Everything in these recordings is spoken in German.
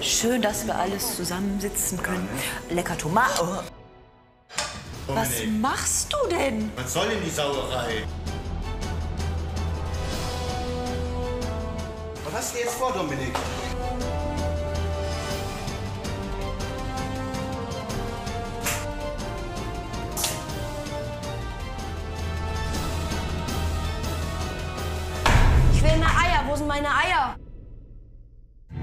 Schön, dass wir alles zusammensitzen können. Lecker Tomaten. Oh. Was machst du denn? Was soll denn die Sauerei? Was hast du jetzt vor, Dominik? Ich will eine Eier. Wo sind meine Eier?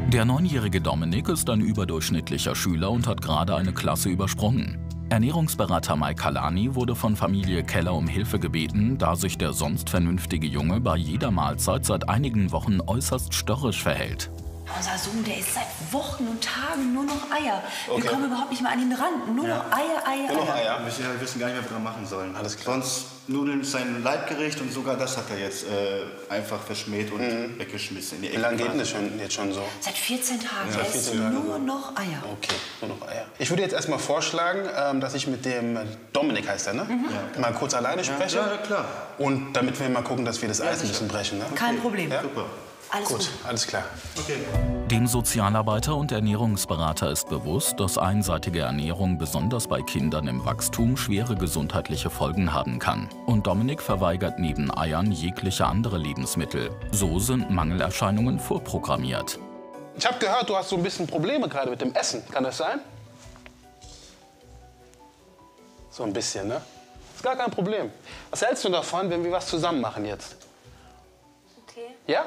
Der 9-jährige Dominik ist ein überdurchschnittlicher Schüler und hat gerade eine Klasse übersprungen. Ernährungsberater Maik Kalani wurde von Familie Keller um Hilfe gebeten, da sich der sonst vernünftige Junge bei jeder Mahlzeit seit einigen Wochen äußerst störrisch verhält. Unser Sohn, der isst seit Wochen und Tagen nur noch Eier. Okay. Wir kommen überhaupt nicht mehr an ihn ran. Nur noch Eier, Eier, nur noch Eier. Wir wissen gar nicht mehr, was wir machen sollen. Alles klar. Sonst Nudeln ist sein Leibgericht und sogar das hat er jetzt einfach verschmäht und weggeschmissen. Wie lange geht das schon, jetzt schon so? Seit 14 Tagen. Ja, er isst nur noch Eier. Okay, nur noch Eier. Ich würde jetzt erstmal vorschlagen, dass ich mit dem Dominik, heißt er, ne? Mhm. Ja, mal kurz alleine spreche. Ja, klar. Und damit wir mal gucken, dass wir das Eis ein bisschen brechen. Ne? Kein Problem. Ja? Super. Alles gut, alles klar. Okay. Dem Sozialarbeiter und Ernährungsberater ist bewusst, dass einseitige Ernährung besonders bei Kindern im Wachstum schwere gesundheitliche Folgen haben kann. Und Dominik verweigert neben Eiern jegliche andere Lebensmittel. So sind Mangelerscheinungen vorprogrammiert. Ich habe gehört, du hast so ein bisschen Probleme gerade mit dem Essen. Kann das sein? So ein bisschen, ne? Ist gar kein Problem. Was hältst du davon, wenn wir was zusammen machen jetzt? Okay. Ja?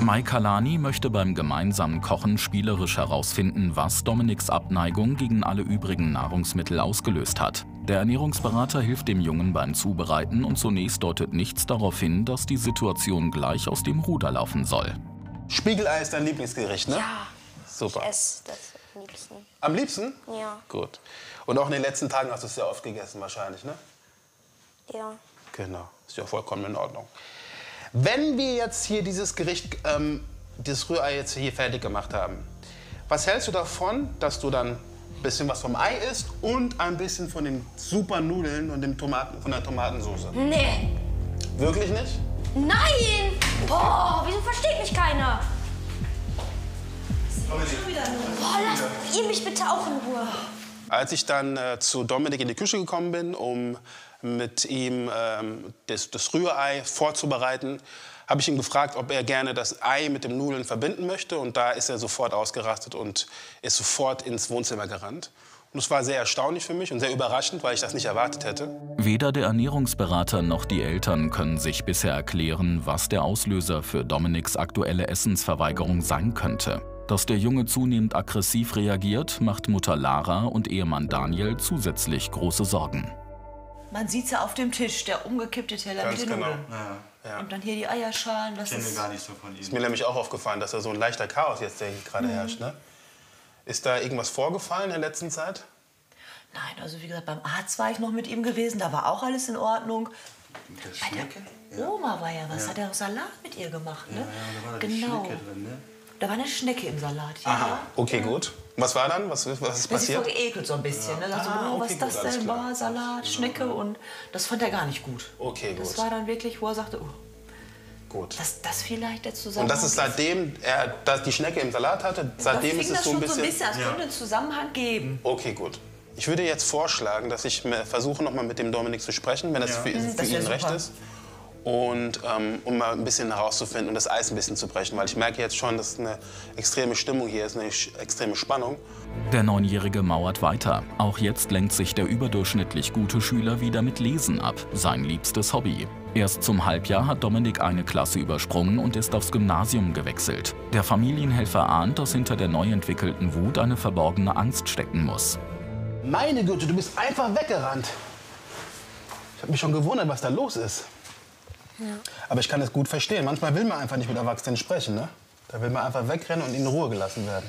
Maik Kalani möchte beim gemeinsamen Kochen spielerisch herausfinden, was Dominiks Abneigung gegen alle übrigen Nahrungsmittel ausgelöst hat. Der Ernährungsberater hilft dem Jungen beim Zubereiten und zunächst deutet nichts darauf hin, dass die Situation gleich aus dem Ruder laufen soll. Spiegelei ist dein Lieblingsgericht, ne? Ja. Super. Ich esse das am liebsten. Am liebsten? Ja. Gut. Und auch in den letzten Tagen hast du es sehr oft gegessen wahrscheinlich, ne? Ja. Genau. Ist ja vollkommen in Ordnung. Wenn wir jetzt hier dieses Gericht, das Rührei jetzt hier fertig gemacht haben, was hältst du davon, dass du dann ein bisschen was vom Ei isst und ein bisschen von den super Nudeln und von der Tomatensauce? Nee. Wirklich nicht? Nein! Boah, wieso versteht mich keiner? Boah, lasst ihr mich bitte auch in Ruhe. Als ich dann zu Dominik in die Küche gekommen bin, um mit ihm das Rührei vorzubereiten, habe ich ihn gefragt, ob er gerne das Ei mit dem Nudeln verbinden möchte. Und da ist er sofort ausgerastet und ist sofort ins Wohnzimmer gerannt. Und es war sehr erstaunlich für mich und sehr überraschend, weil ich das nicht erwartet hätte. Weder der Ernährungsberater noch die Eltern können sich bisher erklären, was der Auslöser für Dominiks aktuelle Essensverweigerung sein könnte. Dass der Junge zunehmend aggressiv reagiert, macht Mutter Lara und Ehemann Daniel zusätzlich große Sorgen. Man sieht's ja auf dem Tisch, der umgekippte Teller mit den Nudeln. Ja. Und dann hier die Eierschalen. Das ist gar nicht so von ihm. Ist mir nämlich auch aufgefallen, dass da so ein leichter Chaos jetzt gerade herrscht. Ne? Ist da irgendwas vorgefallen in der letzten Zeit? Nein, also wie gesagt, beim Arzt war ich noch mit ihm gewesen, da war auch alles in Ordnung. Bei der Oma war ja was, hat er auch Salat mit ihr gemacht. Ne? Ja, da war da die Schnecke drin, ne? Da war eine Schnecke im Salat. Ja. Aha, okay, gut. Was war dann? Was ist passiert? Ich war geekelt so ein bisschen. Ne? Also, okay, was ist das denn? War Salat, Schnecke und das fand er gar nicht gut. Okay, gut. Das war dann wirklich, wo er sagte, oh, gut. Das vielleicht der Zusammenhang. Und das ist seitdem er die Schnecke im Salat hatte, seitdem ist es so ein bisschen... Das fing das schon so ein bisschen, als könnte einen Zusammenhang geben. Okay, gut. Ich würde jetzt vorschlagen, dass ich versuche, noch mal mit dem Dominik zu sprechen, wenn das für ihn recht ist. Und um mal ein bisschen herauszufinden und das Eis ein bisschen zu brechen, weil ich merke jetzt schon, dass eine extreme Stimmung hier ist, eine extreme Spannung. Der 9-Jährige mauert weiter. Auch jetzt lenkt sich der überdurchschnittlich gute Schüler wieder mit Lesen ab, sein liebstes Hobby. Erst zum Halbjahr hat Dominik eine Klasse übersprungen und ist aufs Gymnasium gewechselt. Der Familienhelfer ahnt, dass hinter der neu entwickelten Wut eine verborgene Angst stecken muss. Meine Güte, du bist einfach weggerannt. Ich habe mich schon gewundert, was da los ist. Ja. Aber ich kann das gut verstehen. Manchmal will man einfach nicht mit Erwachsenen sprechen, ne? Da will man einfach wegrennen und in Ruhe gelassen werden.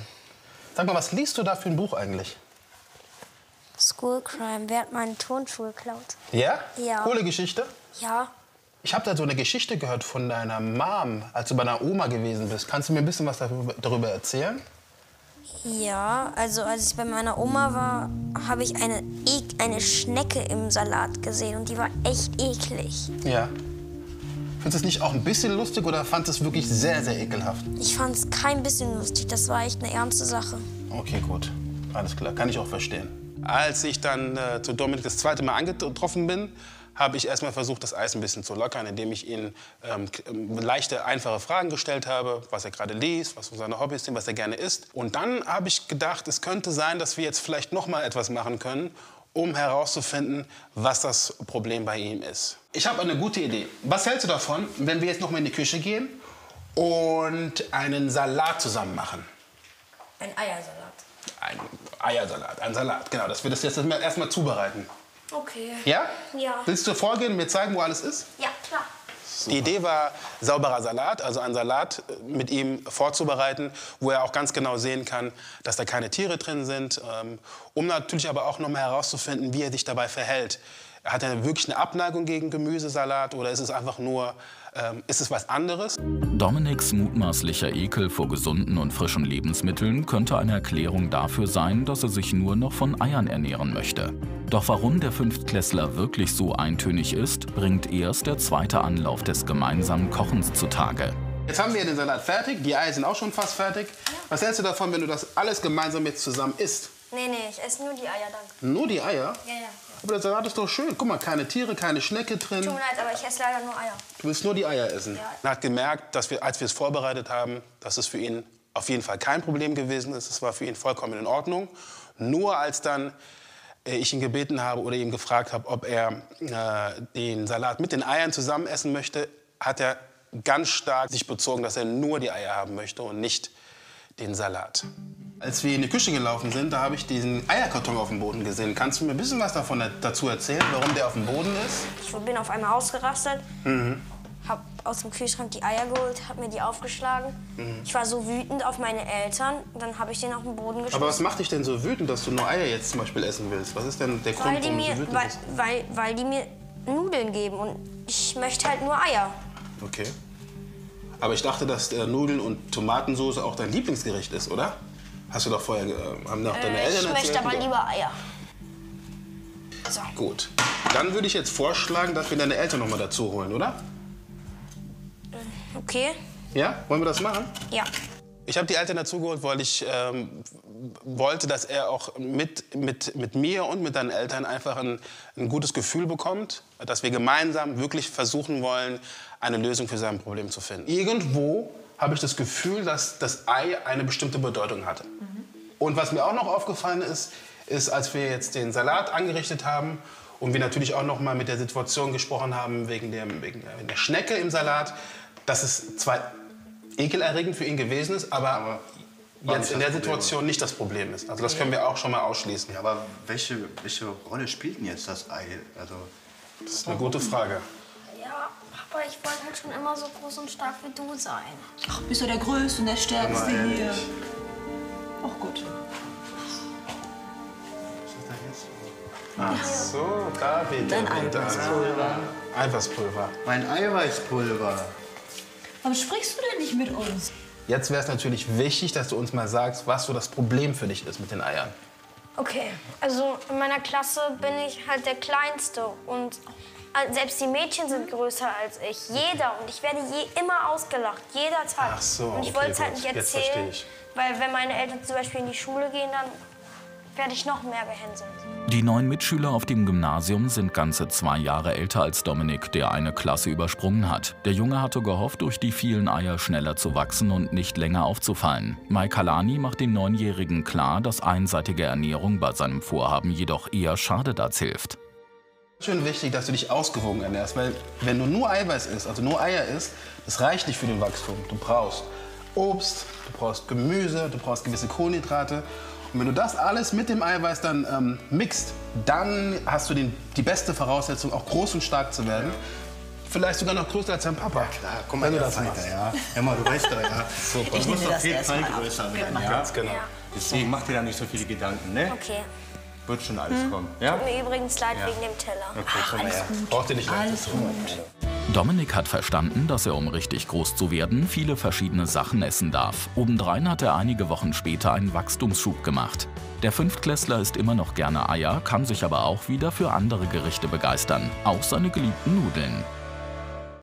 Sag mal, was liest du da für ein Buch eigentlich? Schoolcrime, wer hat meinen Turnschuh geklaut? Ja? Ja. Coole Geschichte? Ja. Ich habe da so eine Geschichte gehört von deiner Mom, als du bei deiner Oma gewesen bist. Kannst du mir ein bisschen was darüber erzählen? Ja, also als ich bei meiner Oma war, habe ich eine Schnecke im Salat gesehen und die war echt eklig. Ja. Findest du es nicht auch ein bisschen lustig oder fandest du es wirklich sehr, sehr ekelhaft? Ich fand es kein bisschen lustig. Das war echt eine ernste Sache. Okay, gut. Alles klar. Kann ich auch verstehen. Als ich dann zu Dominik das zweite Mal angetroffen bin, habe ich erstmal versucht, das Eis ein bisschen zu lockern, indem ich ihm leichte, einfache Fragen gestellt habe, was er gerade liest, was so seine Hobbys sind, was er gerne isst. Und dann habe ich gedacht, es könnte sein, dass wir jetzt vielleicht noch mal etwas machen können, um herauszufinden, was das Problem bei ihm ist. Ich habe eine gute Idee. Was hältst du davon, wenn wir jetzt noch mal in die Küche gehen und einen Salat zusammen machen? Ein Eiersalat. Ein Eiersalat, ein Salat, genau. Dass wir das jetzt erstmal zubereiten. Okay. Ja? Ja. Willst du vorgehen und mir zeigen, wo alles ist? Ja, klar. Super. Die Idee war, sauberer Salat, also einen Salat mit ihm vorzubereiten, wo er auch ganz genau sehen kann, dass da keine Tiere drin sind, um natürlich aber auch noch mal herauszufinden, wie er sich dabei verhält. Hat er wirklich eine Abneigung gegen Gemüsesalat oder ist es einfach nur, ist es was anderes? Dominiks mutmaßlicher Ekel vor gesunden und frischen Lebensmitteln könnte eine Erklärung dafür sein, dass er sich nur noch von Eiern ernähren möchte. Doch warum der Fünftklässler wirklich so eintönig ist, bringt erst der zweite Anlauf des gemeinsamen Kochens zutage. Jetzt haben wir den Salat fertig, die Eier sind auch schon fast fertig. Was hältst du davon, wenn du das alles gemeinsam jetzt zusammen isst? Nee, nee, ich esse nur die Eier, danke. Nur die Eier? Ja, ja. Aber der Salat ist doch schön. Guck mal, keine Tiere, keine Schnecke drin. Tut mir leid, aber ich esse leider nur Eier. Du willst nur die Eier essen? Ja. Er hat gemerkt, dass wir, als wir es vorbereitet haben, dass es für ihn auf jeden Fall kein Problem gewesen ist. Es war für ihn vollkommen in Ordnung. Nur als dann ich ihn gebeten habe oder ihm gefragt habe, ob er den Salat mit den Eiern zusammen essen möchte, hat er ganz stark sich bezogen, dass er nur die Eier haben möchte und nicht den Salat. Als wir in die Küche gelaufen sind, da habe ich diesen Eierkarton auf dem Boden gesehen. Kannst du mir ein bisschen was dazu erzählen, warum der auf dem Boden ist? Ich bin auf einmal ausgerastet, habe aus dem Kühlschrank die Eier geholt, habe mir die aufgeschlagen. Ich war so wütend auf meine Eltern, dann habe ich den auf den Boden geschmissen. Aber was macht dich denn so wütend, dass du nur Eier jetzt zum Beispiel essen willst? Was ist denn der Grund, warum du wütend bist? Weil die mir Nudeln geben und ich möchte halt nur Eier. Okay. Aber ich dachte, dass Nudeln und Tomatensauce auch dein Lieblingsgericht ist, oder? Hast du doch vorher, haben doch deine Eltern erzählt? Ich möchte aber lieber Eier. So. Gut. Dann würde ich jetzt vorschlagen, dass wir deine Eltern noch mal dazu holen, oder? Okay. Ja? Wollen wir das machen? Ja. Ich habe die Eltern dazugeholt, weil ich wollte, dass er auch mit mir und mit deinen Eltern einfach ein gutes Gefühl bekommt, dass wir gemeinsam wirklich versuchen wollen, eine Lösung für sein Problem zu finden. Irgendwo habe ich das Gefühl, dass das Ei eine bestimmte Bedeutung hatte. Und was mir auch noch aufgefallen ist, ist, als wir jetzt den Salat angerichtet haben und wir natürlich auch noch mal mit der Situation gesprochen haben, wegen der Schnecke im Salat, dass es zwar ekelerregend für ihn gewesen ist, aber jetzt in der Situation nicht das Problem ist. Also das können wir auch schon mal ausschließen. Ja, aber welche Rolle spielt denn jetzt das Ei? Also, das ist eine gute Frage. Ja, Papa, ich wollte halt schon immer so groß und stark wie du sein. Ach, bist du der Größte und der Stärkste hier. Ach gut. Ach so, David. Dein Eiweißpulver. Eiweißpulver. Mein Eiweißpulver. Warum sprichst du denn nicht mit uns? Jetzt wäre es natürlich wichtig, dass du uns mal sagst, was so das Problem für dich ist mit den Eiern. Okay, also in meiner Klasse bin ich halt der Kleinste und selbst die Mädchen sind größer als ich. Jeder. Und ich werde immer ausgelacht. Jeder Tag. Ach so, und ich wollte es halt nicht erzählen, weil wenn meine Eltern zum Beispiel in die Schule gehen, dann werde ich noch mehr gehänselt. Die 9 Mitschüler auf dem Gymnasium sind ganze 2 Jahre älter als Dominik, der eine Klasse übersprungen hat. Der Junge hatte gehofft, durch die vielen Eier schneller zu wachsen und nicht länger aufzufallen. Maik Kalani macht dem 9-Jährigen klar, dass einseitige Ernährung bei seinem Vorhaben jedoch eher schadet als hilft. Es ist schon wichtig, dass du dich ausgewogen ernährst, weil wenn du nur Eiweiß isst, also nur Eier isst, das reicht nicht für den Wachstum. Du brauchst Obst, du brauchst Gemüse, du brauchst gewisse Kohlenhydrate. Und wenn du das alles mit dem Eiweiß dann mixt, dann hast du die beste Voraussetzung, auch groß und stark zu werden. Vielleicht sogar noch größer als dein Papa. Ja, klar, komm mal, du weißt doch, ja. Super. Ich muss doch viel größer werden. Ja. Ganz genau. Deswegen mach dir da nicht so viele Gedanken, ne? Okay. Wird schon alles kommen. Ja? Tut mir übrigens leid wegen dem Teller. Okay, komm mal her. Braucht ihr nicht leid. Dominik hat verstanden, dass er, um richtig groß zu werden, viele verschiedene Sachen essen darf. Obendrein hat er einige Wochen später einen Wachstumsschub gemacht. Der Fünftklässler isst immer noch gerne Eier, kann sich aber auch wieder für andere Gerichte begeistern, auch seine geliebten Nudeln.